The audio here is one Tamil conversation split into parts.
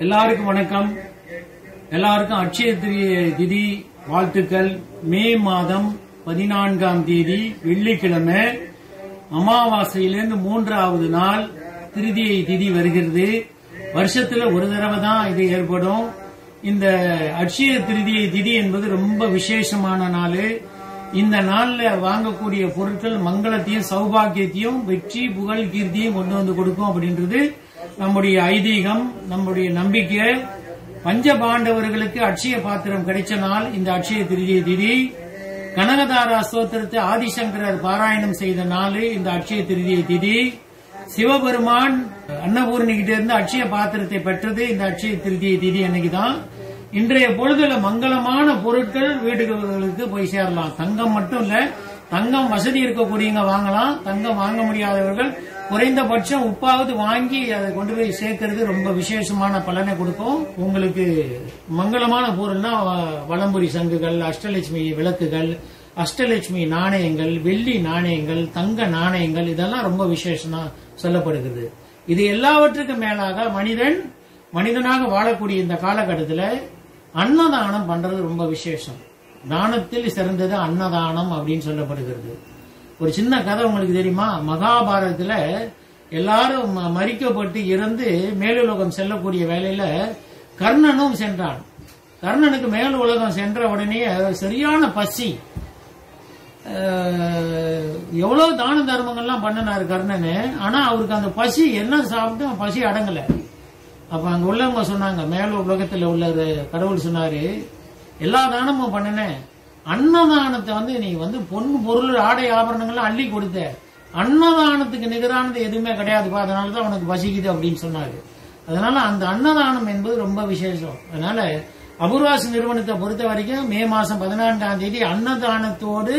अक्षय तिथि वाल्तुक्कल मे मादम 14ஆம் தேதி வெள்ளிக்கிழமை அமாவாசையிலிருந்து மூன்றாவது நாள் திருதியை திதி வருகிறது. வருஷத்துல ஒரு தடவை தான் இது ஏற்படும். இந்த அட்சய திருதியை திதி என்பது ரொம்ப விசேஷமான நாள். இந்த நாள்ல வாங்கக்கூடிய பொருட்கள் மங்களத்தையும் சௌபாகியத்தையும் வெற்றி புகழ் கீர்த்தியையும் கொண்டு வந்து கொடுக்கும் அப்படின்றது நம்முடைய ஐதீகம், நம்முடைய நம்பிக்கை. பஞ்சபாண்டவர்களுக்கு அட்சய பாத்திரம் கிடைச்ச நாள் இந்த அட்சய திருதியை திதி. கனகதாரா ஸ்தோத்திரத்தை ஆதிசங்கரர் பாராயணம் செய்த நாள் இந்த அட்சய திருதியை திதி. சிவபெருமான் அன்னபூர்ணி கிட்ட இருந்து அட்சய பாத்திரத்தை பெற்றது இந்த அட்சய திருதியை திதி அன்னைக்குதான். இன்றைய பொழுதுல மங்களமான பொருட்கள் வீட்டுக்கு போய் சேரலாம். தங்கம் மட்டும் இல்ல, தங்கம் வசதி இருக்கக்கூடியவங்க வாங்கலாம். தங்கம் வாங்க முடியாதவர்கள் குறைந்தபட்சம் உப்பாவது வாங்கி அதை கொண்டு போய் சேர்க்கிறது ரொம்ப விசேஷமான பலனை கொடுக்கும். உங்களுக்கு மங்களமான பொருள்னா வலம்புரி சங்குகள், அஷ்டலட்சுமி விளக்குகள், அஷ்டலட்சுமி நாணயங்கள், வெள்ளி நாணயங்கள், தங்க நாணயங்கள், இதெல்லாம் ரொம்ப விசேஷமா சொல்லப்படுகிறது. இது எல்லாவற்றுக்கும் மேலாக மனிதனாக வாழக்கூடிய இந்த காலகட்டத்தில் அன்னதானம் பண்றது ரொம்ப விசேஷம். தானத்தில் சிறந்தது அன்னதானம் அப்படின்னு சொல்லப்படுகிறது. ஒரு சின்ன கதை உங்களுக்கு தெரியுமா? மகாபாரதத்துல எல்லாரும் மரிக்கப்பட்டு இருந்து மேலுலகம் செல்லக்கூடிய வேலையில கர்ணனும் சென்றான். கர்ணனுக்கு மேல் உலகம் சென்ற உடனே சரியான பசி. எவ்வளவு தான தர்மங்கள்லாம் பண்ணினாரு கர்ணனு, ஆனா அவருக்கு அந்த பசி, என்ன சாப்பிட்டு பசி அடங்கல. அப்ப அங்க உள்ளவங்க சொன்னாங்க, மேல உலகத்துல உள்ள கடவுள் சொன்னாரு, எல்லா தானமும் பண்ணினேன், அன்னதானத்தை நீ பொன் பொருள் ஆடை ஆபரணங்கள்லாம் அள்ளி கொடுத்த, அன்னதானத்துக்கு நிகரானது எதுவுமே கிடையாதுப்பா, அதனாலதான் உனக்கு பசிக்குது அப்படின்னு சொன்னாரு. அதனால அந்த அன்னதானம் என்பது ரொம்ப விசேஷம். அதனால அபூர்வாஸ் நிறுவனத்தை பொறுத்த வரைக்கும் மே மாசம் 14ஆம் தேதி அன்னதானத்தோடு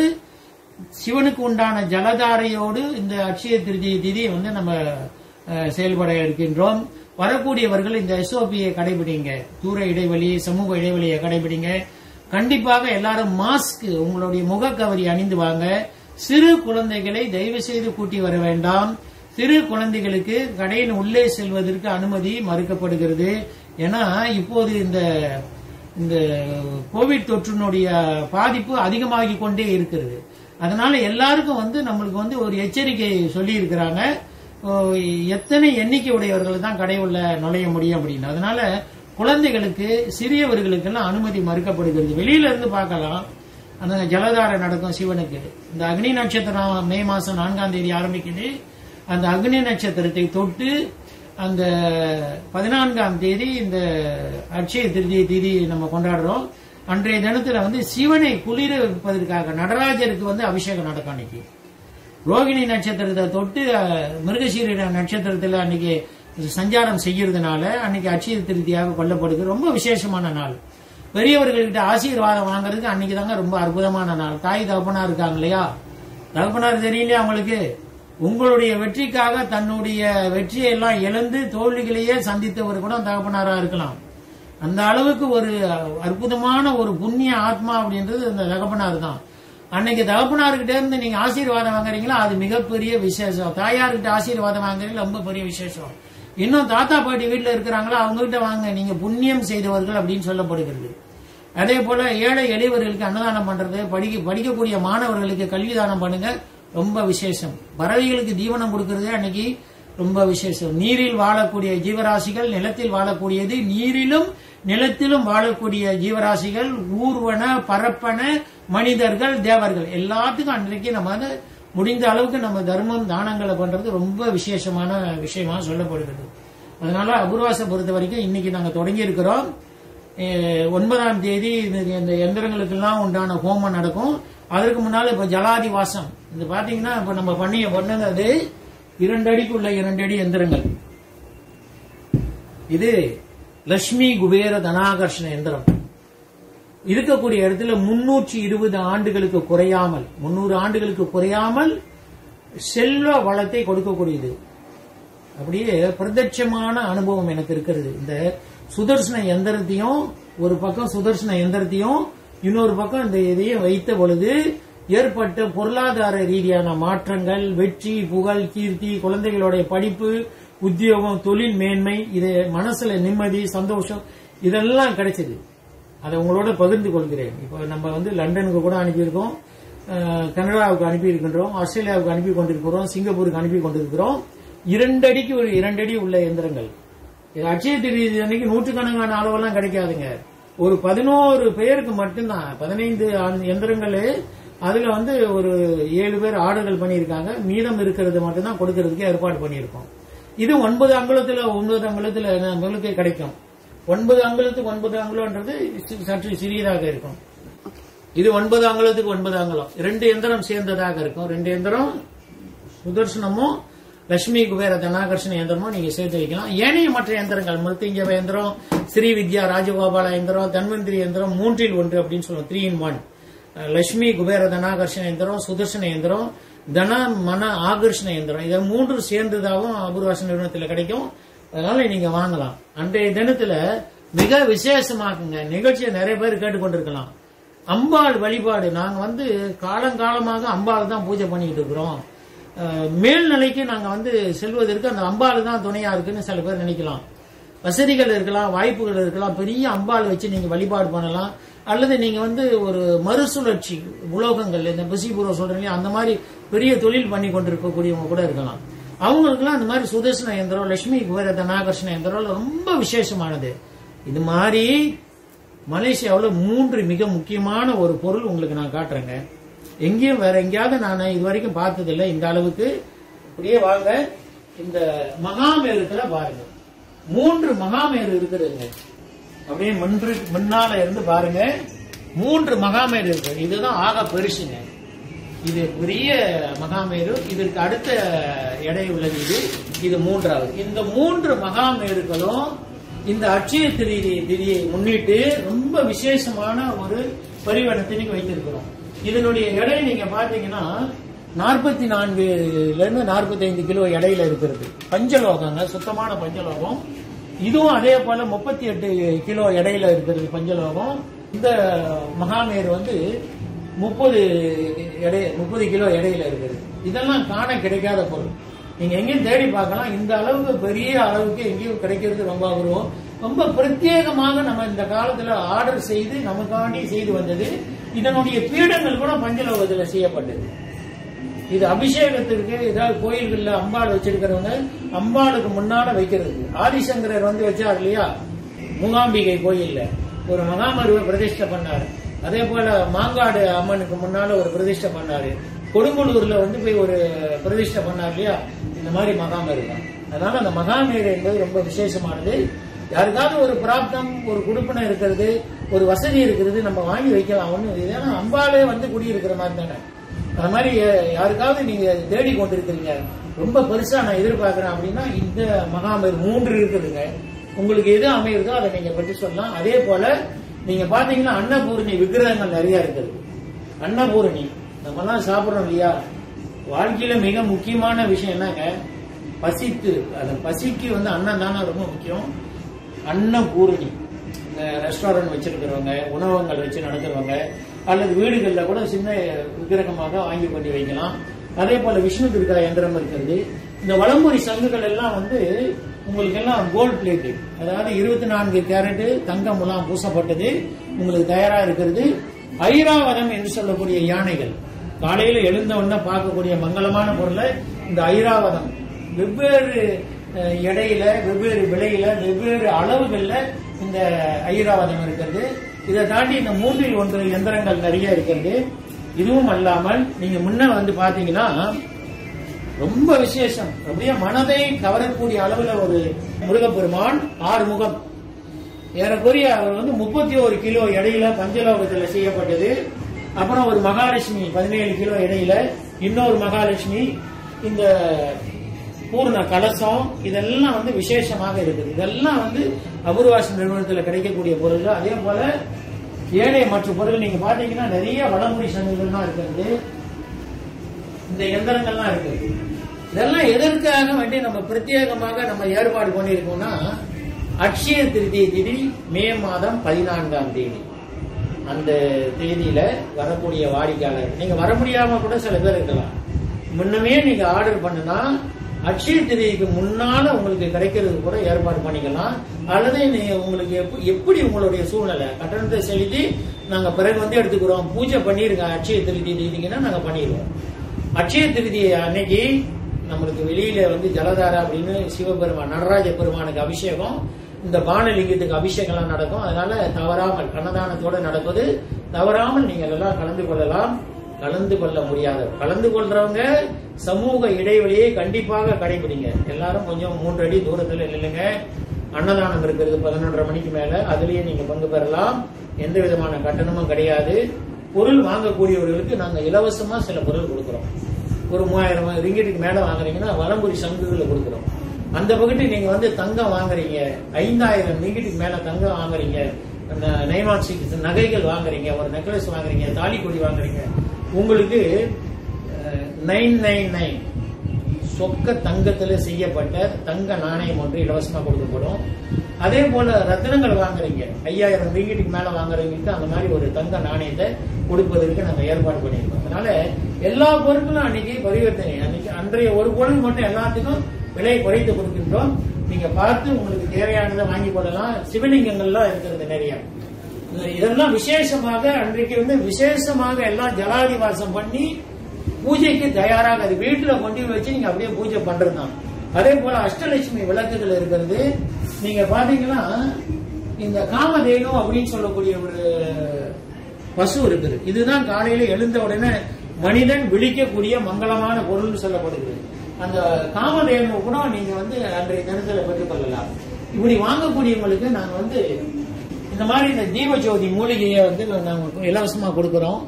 சிவனுக்கு உண்டான ஜலதாரையோடு இந்த அட்சய திருதியை திதி நம்ம செயல்பட இருக்கின்றோம். வரக்கூடியவர்கள் இந்த SOP-யை கடைபிடிங்க, தூர இடைவெளி, சமூக இடைவெளியை கடைபிடிங்க. கண்டிப்பாக எல்லாரும் மாஸ்க், உங்களுடைய முகக்கவரி அணிந்து வாங்க. சிறு குழந்தைகளை தயவு செய்து கூட்டி வர வேண்டாம். சிறு குழந்தைகளுக்கு கடையின் உள்ளே செல்வதற்கு அனுமதி மறுக்கப்படுகிறது. ஏன்னா இப்போது இந்த கோவிட் தொற்றினுடைய பாதிப்பு அதிகமாகி கொண்டே இருக்கிறது. அதனால எல்லாருக்கும் நம்மளுக்கு ஒரு எச்சரிக்கை சொல்லி இருக்கிறாங்க, எத்தனை எண்ணிக்கை உடையவர்கள் தான் கடை உள்ள நுழைய முடியும் அப்படின்னு. அதனால குழந்தைகளுக்கு, சிறியவர்களுக்கு எல்லாம் அனுமதி மறுக்கப்படுகிறது. வெளியில இருந்து பார்க்கலாம், அந்த ஜலதாரை நடக்கும் சிவனுக்கு. இந்த அக்னி நட்சத்திரம் மே மாசம் 4ஆம் தேதி ஆரம்பிக்குது. அந்த அக்னி நட்சத்திரத்தை தொட்டு அந்த 14ஆம் தேதி இந்த அட்சய திருதியை திதி நம்ம கொண்டாடுறோம். அன்றைய தினத்துல சிவனை குளிர வைப்பதற்காக நடராஜருக்கு அபிஷேகம் நடக்கும். அன்னைக்கு ரோகிணி நட்சத்திரத்தை தொட்டு மிருகசீரிட நட்சத்திரத்துல அன்னைக்கு சஞ்சாரம் செய்யறதுனால அன்னைக்கு அட்சய திருதியாக கொல்லப்படுது. ரொம்ப விசேஷமான நாள். பெரியவர்கள்கிட்ட ஆசீர்வாதம் வாங்கறதுக்கு அன்னைக்கு தாங்க ரொம்ப அற்புதமான நாள். தாய் தகப்பனா இருக்காங்க இல்லையா, தகப்பனார் தெரியலையா அவங்களுக்கு, உங்களுடைய வெற்றிக்காக தன்னுடைய வெற்றியெல்லாம் இழந்து தோல்விகளையே சந்தித்தவர் கூட தகப்பனாரா இருக்கலாம். அந்த அளவுக்கு ஒரு அற்புதமான ஒரு புண்ணிய ஆத்மா அப்படின்றது இந்த தகப்பனார் தான். அன்னைக்கு தகப்பனார்கிட்ட இருந்து நீங்க ஆசீர்வாதம் வாங்குறீங்களா, அது மிகப்பெரிய விசேஷம். தாயார்கிட்ட ஆசீர்வாதம் வாங்குறீங்களா, ரொம்ப பெரிய விசேஷம். இன்னும் தாத்தா பாட்டி வீட்டுல இருக்கிறாங்களா, அவங்ககிட்ட வாங்க, நீங்க புண்ணியம் செய்தவர்கள் அப்படின்னு சொல்லப்படுகிறது. அதே போல ஏழை எளியவர்களுக்கு அன்னதானம் பண்றது, படிக்கக்கூடிய மாணவர்களுக்கு கல்வி தானம் பண்ணுங்க, ரொம்ப விசேஷம். பறவைகளுக்கு தீவனம் கொடுக்கறது அன்னைக்கு ரொம்ப விசேஷம். நீரில் வாழக்கூடிய ஜீவராசிகள், நிலத்தில் வாழக்கூடியது, நீரிலும் நிலத்திலும் வாழக்கூடிய ஜீவராசிகள், ஊர்வன பரப்பன, மனிதர்கள், தேவர்கள், எல்லாத்துக்கும் அன்றைக்கு நம்ம முடிந்த அளவுக்கு நம்ம தர்மம் தானங்களை பண்றது ரொம்ப விசேஷமான விஷயமா சொல்லப்படுகிறது. அதனால அபூர்வாசை பொறுத்த வரைக்கும் இன்னைக்கு நாங்க தொடங்கி இருக்கிறோம். 9ஆம் தேதி இந்த எந்திரங்களுக்கு எல்லாம் உண்டான ஹோமம் நடக்கும். அதற்கு முன்னால இப்ப ஜலாதி வாசம் இது பாத்தீங்கன்னா, இப்ப நம்ம பண்ணது 2 அடிக்குள்ள 2 அடி எந்திரங்கள். இது லட்சுமி குபேர தனாகர்ஷண எந்திரம். இருக்கக்கூடிய இடத்துல 320 ஆண்டுகளுக்கு குறையாமல், 300 ஆண்டுகளுக்கு குறையாமல் செல்வ வளத்தை கொடுக்கக்கூடியது. அப்படியே பிரதட்சமான அனுபவம் எனக்கு இருக்கிறது. இந்த சுதர்சன எந்திரத்தையும், ஒரு பக்கம் சுதர்சன எந்திரத்தையும் இன்னொரு பக்கம் இந்த இதையும் வைத்த பொழுது ஏற்பட்ட பொருளாதார ரீதியான மாற்றங்கள், வெற்றி புகழ் கீர்த்தி, குழந்தைகளுடைய படிப்பு, उद्योग मेन्मे मनस निम्मदी सन्ोषम कहोड़ पगर्क नम्बर लंडन अम्पो कनडा अस्ट्रेलिया अम्पिकोम सिंगापुर अंदर अक्षय तृतीय अभी नूकान अलव कदर आर्डर पड़ी मीदम मटक இது 9 அங்குலத்துல 9 அங்குலத்துல நமக்கு கிடைக்கும் 9 அங்குலத்துக்கு 9 அங்குலம்ன்றது சற்று சிறியதாக இருக்கும் இது 9 அங்குலத்துக்கு 9 அங்குலம் ரெண்டு எந்திரம் சேர்ந்ததாக இருக்கும் ரெண்டு எந்திரம் சுதர்சனமோ லட்சுமி குபேர தனாகர்ஷண எந்திரமோ நீங்க சேர்த்து வைக்கலாம் ஏனைய மற்ற எந்திரங்கள் மருத்துஞ்ச எந்திரம் ஸ்ரீ வித்யா ராஜகோபால எந்திரம் தன்வந்திரி எந்திரம் மூன்றில் ஒன்று அப்படினு சொல்றோம் 3 in 1 லட்சுமி குபேர தனாகர்ஷண எந்திரம் சுதர்சன எந்திரம் धन मन आकर्षण यंत्र मूं सर्द अपूर्वास नागल अंत दिन मिग विशेष निकल्च ना अंबा वीपा कालकाल अंबा पूजा पड़ो मेल नीचे से अंबा तुणा सब पे निकल वसद वायप अंबा वीपा पड़ला அல்லது நீங்க மறுசுழற்சி உலோகங்கள் இந்த பிசிபுரோ சொல்றீங்க அந்த மாதிரி பெரிய தொழில் பண்ணி கொண்டிருக்க கூடியவங்க கூட இருக்கலாம் அவங்களுக்குலாம் அந்த மாதிரி சுதர்சன யந்திரம் லட்சுமி குபேர தனாகர்ஷண யந்திரம் ரொம்ப விசேஷமானது இது மாதிரி மலேசியாவுல மூன்று மிக முக்கியமான ஒரு பொருள் உங்களுக்கு நான் காட்றேங்க எங்கேயும் வேற எங்கயாவது நான் இதுவரைக்கும் பார்த்தது இல்ல இந்த அளவுக்கு அப்படியே வாங்க இந்த மகாமேருக்குல பாருங்க மூன்று மகாமேரு இருக்குதுங்க அப்படியே முன்னால இருந்து பாருங்க மூன்று மகாமேரு இருக்கு இதுதான் ஆக பெருசுங்க இது பெரிய மகாமேரு இதற்கு அடுத்த எடை உள்ளது இது இது மூன்றாவது இந்த மூன்று மகாமேருகளும் இந்த அட்சய திரியை முன்னிட்டு ரொம்ப விசேஷமான ஒரு பரிவர்த்தனைக்கு வைத்திருக்கிறோம் இதனுடைய எடை நீங்க பாத்தீங்கன்னா 44 ல இருந்து 45 கிலோ எடையில இருக்குது பஞ்சலோகங்க சுத்தமான பஞ்சலோகம் இதுவும் அதே போல 38 கிலோ எடையில இருக்குது பஞ்சலோகம் இந்த மகாமேரு வந்து 30 கிலோ எடையில இருக்குது இதெல்லாம் காண கிடைக்காத பொருள் நீங்க எங்க தேடி பார்க்கலாம் இந்த அளவுக்கு பெரிய அளவுக்கு எங்கேயும் கிடைக்கிறது ரொம்ப அபூர்வம் ரொம்ப பிரத்யேகமாக நம்ம இந்த காலத்துல ஆர்டர் செய்து நமக்காண்டி செய்து வந்தது இதனுடைய பீடங்கள் கூட பஞ்சலோகத்துல செய்யப்பட்டது இது அபிஷேகத்திற்கு ஏதாவது கோயில்கள்ல அம்பாள் வச்சிருக்கிறவங்க அம்பாளுக்கு முன்னால வைக்கிறது ஆதிசங்கரர் வந்து வச்சார் இல்லையா மூகாம்பிகை கோயில்ல ஒரு மகாமருவை பிரதிஷ்டை பண்ணாரு அதே போல மாங்காடு அம்மனுக்கு முன்னால ஒரு பிரதிஷ்டை பண்ணாரு கொடுங்குளூர்ல வந்து போய் ஒரு பிரதிஷ்டை பண்ணார் இல்லையா இந்த மாதிரி மகாமரு அதனால அந்த மகாமேரு என்பது ரொம்ப விசேஷமானது யாருக்காவது ஒரு பிராப்தம் ஒரு குடுப்பனை இருக்கிறது ஒரு வசதி இருக்கிறது நம்ம வாங்கி வைக்கலாம் ஒண்ணு ஏன்னா அம்பாளே வந்து குடி இருக்கிற மாதிரி தானே அந்த மாதிரி யாருக்காவது நீங்க தேடி கொண்டிருக்கீங்க ரொம்ப பெருசா நான் எதிர்பார்க்கிறேன் அப்படினா இந்த மகாமேரு மூன்று இருக்குதுங்க உங்களுக்கு எது அமையுதோ அதை நீங்க பற்றி சொல்லலாம் அதே போல நீங்க பாத்தீங்கன்னா அன்னபூரணி விக்கிரகங்கள் நிறைய இருக்குது அன்னபூரணி நம்ம எல்லாம் சாப்பிடுறோம் இல்லையா வாழ்க்கையில மிக முக்கியமான விஷயம் என்னங்க பசித்து அந்த பசிக்கு வந்து அன்னம் தான ரொம்ப முக்கியம் அன்னபூரணி ரெஸ்டாரண்ட் வச்சிருக்கிறவங்க உணவகங்கள் வச்சு நடத்துறவங்க அல்லது வீடுகளில் கூட சின்ன விக்கிரகமாக வாங்கி கொண்டு வைக்கலாம் அதே போல விஷ்ணு துர்கா யந்திரம் இருக்கிறது இந்த வளம்புரி சங்குகள் எல்லாம் வந்து உங்களுக்கு எல்லாம் கோல்ட் பிளேட்டு அதாவது 24 கேரட் தங்கம் எல்லாம் பூசப்பட்டது உங்களுக்கு தயாரா இருக்கிறது ஐராவதம் என்று சொல்லக்கூடிய யானைகள் காலையில எழுந்த உடனே பார்க்கக்கூடிய மங்களமான பொருளை இந்த ஐராவதம் வெவ்வேறு எடையில வெவ்வேறு விலையில வெவ்வேறு அளவுகள்ல இந்த ஐராவதம் இருக்கிறது இதை தாண்டி இந்த மூன்றில் ஒன்று எந்திரங்கள் நிறைய இருக்கிறது இதுவும் அல்லாமல் நீங்க முன்ன வந்து பாத்தீங்கன்னா ரொம்ப விசேஷம் அப்படியே மனதை கவரக்கூடிய அளவுல ஒரு முருகப்பெருமான் ஆறுமுகம் ஏறக்குறைய அவர் வந்து 31 கிலோ எடையில பஞ்சலோகத்துல செய்யப்பட்டது அப்புறம் ஒரு மகாலட்சுமி 17 கிலோ எடையில இன்னொரு மகாலட்சுமி இந்த பூர்ண கலசம் இதெல்லாம் வந்து விசேஷமாக இருக்குது இதெல்லாம் வந்து அபூர்வாஸ் நிறுவனத்துல கிடைக்கக்கூடிய பொருள் அதே போல ஏழை மற்ற பொருள் நீங்க பாத்தீங்கன்னா நிறைய வளமுறை சங்குகள்லாம் இருக்குது இந்த எந்திரங்கள்லாம் இருக்குது இதெல்லாம் எதற்காக வேண்டி நம்ம பிரத்யேகமாக நம்ம ஏற்பாடு பண்ணியிருக்கோம்னா அக்ஷய திருதியை திதி மே மாதம் 14ஆம் தேதி அந்த தேதியில வரக்கூடிய வாடிக்கையாளர் நீங்க வர முடியாம கூட சில பேர் இருக்கலாம் முன்னமே நீங்க ஆர்டர் பண்ணுனா अक्षय तृतीयைக்கு முன்னால உங்களுக்கு கிடைக்கிறது கூட ஏற்பாடு பண்ணிக்கலாம் அல்லது உங்களுக்கு எப்படி உங்களுடைய சூழ்நிலை கட்டணத்தை செலுத்தி நாங்க பிறகு வந்து எடுத்துக்குறோம் பூஜை பண்ணிருங்க அட்சய திருதி நீதினா நாங்க பண்ணிடுவோம் அட்சய திருதி அன்னைக்கு நமக்கு வெளியில வந்து ஜலதார அப்படினு சிவபெருமான் நடராஜ பெருமானுக்கு அபிஷேகம் இந்த பானலிங்கத்துக்கு அபிஷேகம்லாம் நடக்கும் அதனால தவறாமல் கண்ணதானத்தோட நடக்குது தவறாமல் நீங்க எல்லாம் கலந்து கொள்ளலாம் கலந்து கொள்ள முடியாது கலந்து கொள்றவங்க சமூக இடைவெளியை கண்டிப்பாக கடைபிடிங்க எல்லாரும் கொஞ்சம் 3 அடி தூரத்துல நில்லுங்க அன்னதானம் இருக்குது 11:30 மணிக்கு மேல அதுலயே நீங்க பங்கு பெறலாம் எந்த விதமான கட்டணமும் கிடையாது பொருள் வாங்கக்கூடியவர்களுக்கு நாங்க இலவசமா சில பொருள் கொடுக்கிறோம் ஒரு 3000 ரிங்கிட்டுக்கு மேல வாங்குறீங்கன்னா வலம்புரி சங்குகளை கொடுக்கிறோம் அந்த பக்கத்து நீங்க வந்து தங்கம் வாங்குறீங்க 5000 ரிங்கிட்டுக்கு மேல தங்கம் வாங்குறீங்க நைமாட்சி நகைகள் வாங்குறீங்க ஒரு நெக்லஸ் வாங்குறீங்க தாலி கொடி வாங்குறீங்க உங்களுக்கு 999 சொக்க தங்கத்துல செய்யப்பட்ட தங்க நாணயம் ஒன்று இலவசமா கொடுக்கப்படும் அதே போல ரத்தினங்கள் வாங்குறீங்க 5000 ரிங்கிட்டுக்கு மேல வாங்குறவங்களுக்கு அந்த மாதிரி ஒரு தங்க நாணயத்தை கொடுப்பதற்கு நாங்க ஏற்பாடு பண்ணியிருக்கோம் அதனால எல்லா பொருட்களும் அன்னைக்கு பரிவர்த்தனை அன்னைக்கு அன்றைய ஒரு பொருள் மட்டும் எல்லாத்துக்கும் விலை குறைத்து கொடுக்கின்றோம் நீங்க பார்த்து உங்களுக்கு தேவையானதை வாங்கி கொள்ளலாம் சிவலிங்கங்கள்லாம் இருக்கிறது நிறைய இதெல்லாம் விசேஷமாக அன்றைக்கு வந்து விசேஷமாக எல்லாம் ஜலாதிவாசம் பண்ணி பூஜைக்கு தயாராக அது வீட்டுல கொண்டு வச்சு நீங்க அப்படியே பூஜை பண்றதுதான் அதே போல அஷ்டலட்சுமி விளக்குகள் இருக்கிறது நீங்க பாத்தீங்கன்னா இந்த காமதேனு அப்படின்னு சொல்லக்கூடிய ஒரு பசு இருக்குது இதுதான் காலையில எழுந்த உடனே மனிதன் விழிக்கக்கூடிய மங்களமான பொருள் சொல்லப்படுகிறது அந்த காமதேனு கூட நீங்க வந்து அன்றைய தினத்துல பெற்றுக் கொள்ளலாம் இப்படி வாங்கக்கூடியவங்களுக்கு நாங்க வந்து இந்த மாதிரி இந்த தீபஜோதி மூலிகையை வந்து நாங்க இலவசமா கொடுக்கிறோம்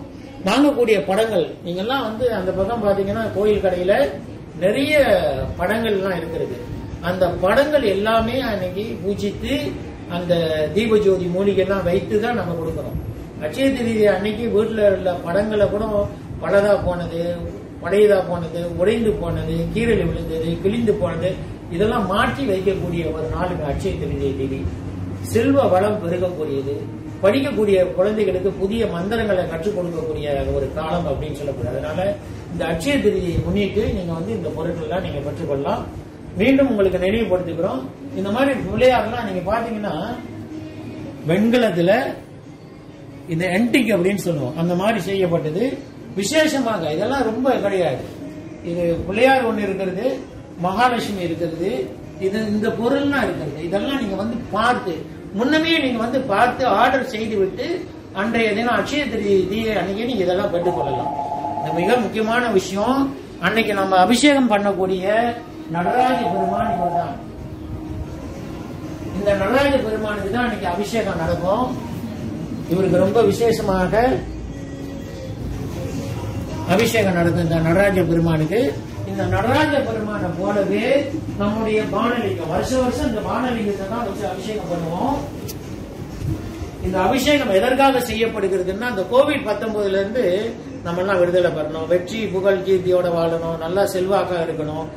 வாங்கக்கூடிய படங்கள் நீங்க எல்லாம் வந்து அந்த பக்கம் பாத்தீங்கன்னா கோயில் கடையில நிறைய படங்கள் எல்லாம் இருக்கிறது அந்த படங்கள் எல்லாமே அன்னைக்கு பூஜித்து அந்த தீபஜோதி மூலிகை எல்லாம் வைத்துதான் நம்ம கொடுக்கிறோம் அட்சய திருதி அன்னைக்கு வீட்டுல உள்ள படங்களை கூட பழதா போனது பழையதா போனது உடைந்து போனது கீரல் விழுந்தது கிழிந்து போனது இதெல்லாம் மாற்றி வைக்கக்கூடிய ஒரு நாளுக்கு அட்சய திருதி செல்வ வளம் பெருகக்கூடியது படிக்கக்கூடிய குழந்தைகளுக்கு புதிய மந்திரங்களை கற்றுக் கொடுக்கக்கூடிய ஒரு காலம் அப்படின்னு சொல்லக்கூடாது அதனால இந்த அட்சய திருதியை முன்னிட்டு நீங்க வந்து இந்த பொருட்கள்லாம் நீங்க பெற்றுக்கொள்ளலாம் மீண்டும் உங்களுக்கு நினைவுபடுத்துகிறோம் இந்த மாதிரி பிள்ளையாரெல்லாம் நீங்க பாத்தீங்கன்னா வெண்கலத்துல இந்த ஆன்டிக் அப்படின்னு சொல்லுவோம் அந்த மாதிரி செய்யப்பட்டது விசேஷமாக இதெல்லாம் ரொம்ப கிடையாது இது பிள்ளையார் ஒண்ணு இருக்கிறது மகாலட்சுமி இருக்கிறது இது இந்த பொருள்னா இருக்கிறது இதெல்லாம் நீங்க வந்து பார்த்து முன்னமே நீங்க வந்து பார்த்து ஆர்டர் செய்து விட்டு அன்றைய தினம் அட்சய திருதியை அன்னைக்கு நீங்க இதெல்லாம் பெற்றுக்கொள்ளலாம் இந்த மிக முக்கியமான விஷயம் அன்னைக்கு நம்ம அபிஷேகம் பண்ணக்கூடிய நடராஜ பெருமான் இவர்தான் இந்த நடராஜ பெருமானுக்கு தான் அன்னைக்கு அபிஷேகம் நடக்கும் இவருக்கு ரொம்ப விசேஷமாக அபிஷேகம் நடக்கும் இந்த நடராஜ பெருமானுக்கு இந்த நடராஜ பெருமானை போலவே நம்முடைய பானலிங்கம் வருஷம் வருஷம் இந்த பானலிங்கத்தை தான் வச்சு அபிஷேகம் பண்ணுவோம் இந்த அபிஷேகம் எதற்காக செய்யப்படுகிறதுன்னா இந்த கோவிட்-19ல இருந்து நம்ம எல்லாம் விடுதலை பெறணும் வெற்றி புகழ் கீர்த்தியோட வாழணும் நல்லா செல்வாக்கா இருக்கணும்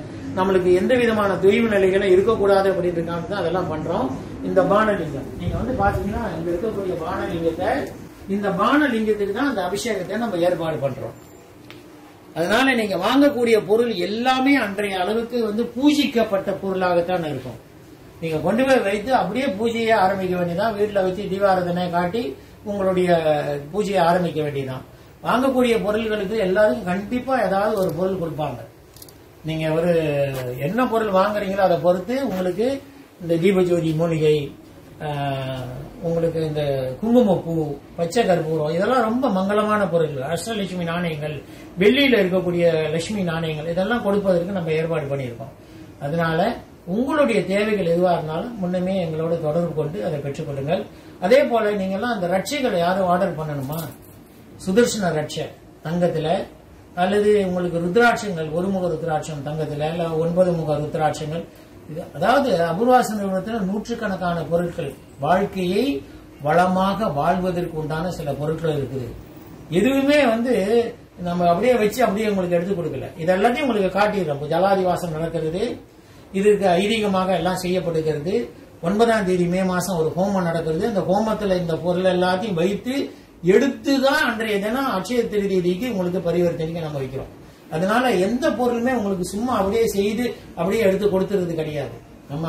நம்மளுக்கு எந்த விதமான துய்வு நிலைகளும் இருக்கக்கூடாது அப்படின்றதுக்காக தான் அதெல்லாம் பண்றோம் இந்த பானலிங்கம் நீங்க வந்து பாத்தீங்கன்னா இங்க இருக்கக்கூடிய பானலிங்கத்தை இந்த பானலிங்கத்துக்கு தான் அந்த அபிஷேகத்தை நம்ம ஏற்பாடு பண்றோம் அதனால நீங்க வாங்கக்கூடிய பொருள் எல்லாமே அன்றைய அளவுக்கு வந்து பூஜிக்கப்பட்ட பொருளாகத்தான் இருக்கும் நீங்க கொண்டு போய் வைத்து அப்படியே பூஜையை ஆரம்பிக்க வேண்டியதான் வீட்டுல வச்சு தீபாராதனை காட்டி உங்களுடைய பூஜையை ஆரம்பிக்க வேண்டியதான் வாங்கக்கூடிய பொருள்களுக்கு எல்லாருக்கும் கண்டிப்பா ஏதாவது ஒரு பொருள் கொடுப்பாங்க நீங்க ஒரு என்ன பொருள் வாங்குறீங்களோ அதை பொறுத்து உங்களுக்கு இந்த தீபஜோதி மூலிகை உங்களுக்கு இந்த குங்குமப்பூ பச்சை கற்பூரம் இதெல்லாம் ரொம்ப மங்களமான பொருட்கள் அஷ்டலட்சுமி நாணயங்கள் வெள்ளியில இருக்கக்கூடிய லட்சுமி நாணயங்கள் இதெல்லாம் கொடுப்பதற்கு நம்ம ஏற்பாடு பண்ணியிருக்கோம் அதனால உங்களுடைய தேவைகள் எதுவா இருந்தாலும் முன்னமே எங்களோட தொடர்பு கொண்டு அதை பெற்றுக்கொள்ளுங்கள் அதே போல நீங்க எல்லாம் அந்த ரட்சைகளை யாரும் ஆர்டர் பண்ணணுமா சுதர்சன ரட்சை தங்கத்துல அல்லது உங்களுக்கு ருத்ராட்சங்கள் ஒரு முக ருத்ராட்சம் தங்கத்துல இல்ல 9 முக ருத்ராட்சங்கள் அதாவது அபூர்வாஸ் நிறுவனத்தில் 100கணக்கான பொருட்கள் வாழ்க்கையை வளமாக வாழ்வதற்கு உண்டான சில பொருட்கள் இருக்குது எதுவுமே வந்து நம்ம அப்படியே வச்சு அப்படியே உங்களுக்கு எடுத்து கொடுக்கல இது எல்லாத்தையும் உங்களுக்கு காட்டிடுறோம் ஜலாதிவாசம் நடக்கிறது இதுக்கு ஐதீகமாக எல்லாம் செய்யப்படுகிறது 9ஆம் தேதி மே மாசம் ஒரு ஹோமம் நடக்கிறது அந்த ஹோமத்துல இந்த பொருள் எல்லாத்தையும் வைத்து எடுத்துதான் அன்றைய தினம் அட்சய திருதிக்கு உங்களுக்கு பரிவர்த்தனைக்கு நம்ம வைக்கிறோம் सुम्मा अब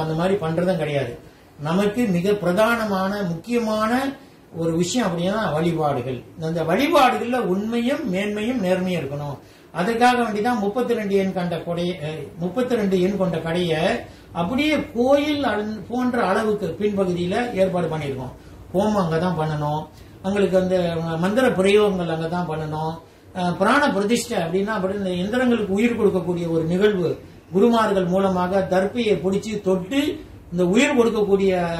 कड़िया नमக்கு மிக பிரதானமான முக்கியமான ஒரு விஷயம் அப்படினா வழிபாடுகள். அந்த வழிபாடுகள்ல உண்மையும் மேன்மையும் நேர்மையும் இருக்கணும். அதற்காக வேண்டிதான் 32 எண் கொண்ட கடைய அப்படியே கோயில் போன்ற அளவுக்கு பின்பகுதியில ஏற்பாடு பண்ணிருக்கோம். ஹோமம் அங்க தான் பண்ணணும். உங்களுக்கு அந்த மந்திர பிரயோகங்கள் அங்க தான் பண்ணணும். பிராண பிரதிஷ்டை அப்படினா அந்த எந்திரங்களுக்கு உயிர் கொடுக்கக்கூடிய ஒரு நிகழ்வு குருமார்கள் மூலமாக தர்பியை பிடிச்சி தொட்டு उयरक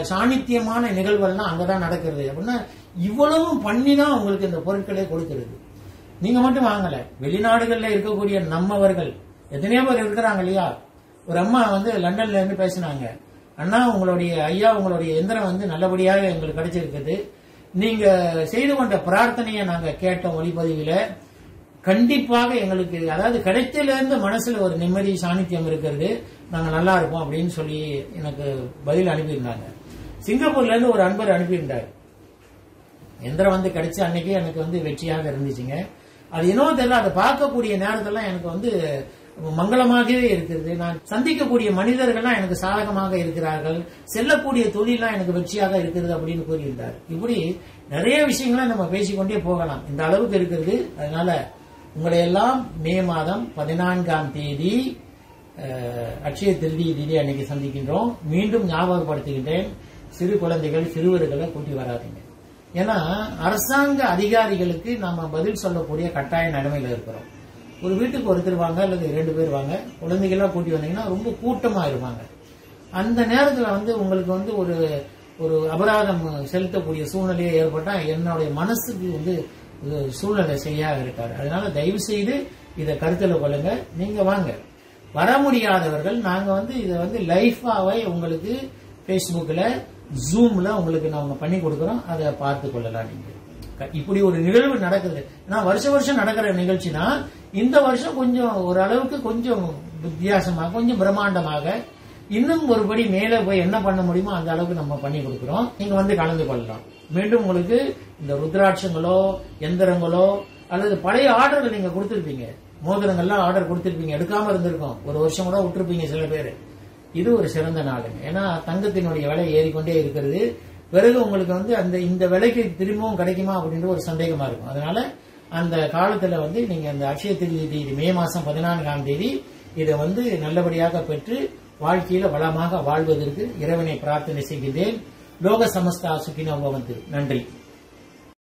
सानिध्यम निकल्वल अगर इवलूम पड़ी नहीं नम्बर एतनाया और अम्मा वो लंडन पेसना अण्णा उया उच्च प्रार्थन कलिपद कंपा कनस नेमदी सानिध्यम नाला अब बदल अ सिंगापूर और अनबर अंदर कच्चे अब पार्ककूर ने मंगल ना सक मनिधर साधक सेलकूर तक अब इप्ली नया विषय नम्बे मे मादम 14 अक्षय तृतीय दीदी अभी सந்திக்கின்றோம் மீண்டும் ஞாபகப்படுத்துகிறேன் சிறு குழந்தைகள் சிறுவர்களை கூட்டி வராதீங்க ஏனா அரசாங்க அதிகாரிகளுக்கு நாம பதில் சொல்லக்கூடிய கட்டாய நடைமையில இருக்கிறோம் ஒரு வீட்டுக்கு ஒருத்தர் வாங்க அல்லது ரெண்டு பேர் வாங்க குழந்தைகள் எல்லாம் கூட்டி வந்தீங்கன்னா ரொம்ப கூட்டமா இருவாங்க அந்த நேரத்துல உங்களுக்கு ஒரு ஒரு அபராதம் செலுத்தக்கூடிய சூழ்நிலை ஏற்பட்டா என்னோட மனசுக்கு சூழ்நிலை சரியா இருக்காது அதனால தயவு செய்து இத கருத்துல கொள்ளுங்க நீங்க வாங்க वर मुझा जूम पड़ी इप्ली वर्ष वर्ष निकलचना प्रमांड इन मेल पड़ मुड़ो अंदर नम्बर पड़ी कल मे रुद्राक्षो यंत्रो அல்லது பழைய ஆர்டர்கள் நீங்க கொடுத்திருப்பீங்க மோதிரங்கள்லாம் ஆர்டர் கொடுத்திருப்பீங்க எடுக்காம இருந்திருக்கும் ஒரு வருஷம் கூட விட்டுருப்பீங்க சில பேர் இது ஒரு சிறந்த நாளுங்க ஏனா தங்கத்தினுடைய விலை ஏறி கொண்டே இருக்குது பிறகு உங்களுக்கு அந்த இந்த விலைக்கு திரும்பவும் கிடைக்குமா அப்படிங்கற ஒரு சந்தேகமா இருக்கும் அதனால அந்த காலத்துல நீங்க அந்த அக்ஷய திதி மே மாசம் 14ஆம் தேதி இத நல்லபடியாக பெற்று வாழ்க்கையில வளமாக வாழ்வதற்கு இறைவனை பிரார்த்தனை செய்கிறேன் லோக சமஸ்தா சுகினோ பவந்து நன்றி.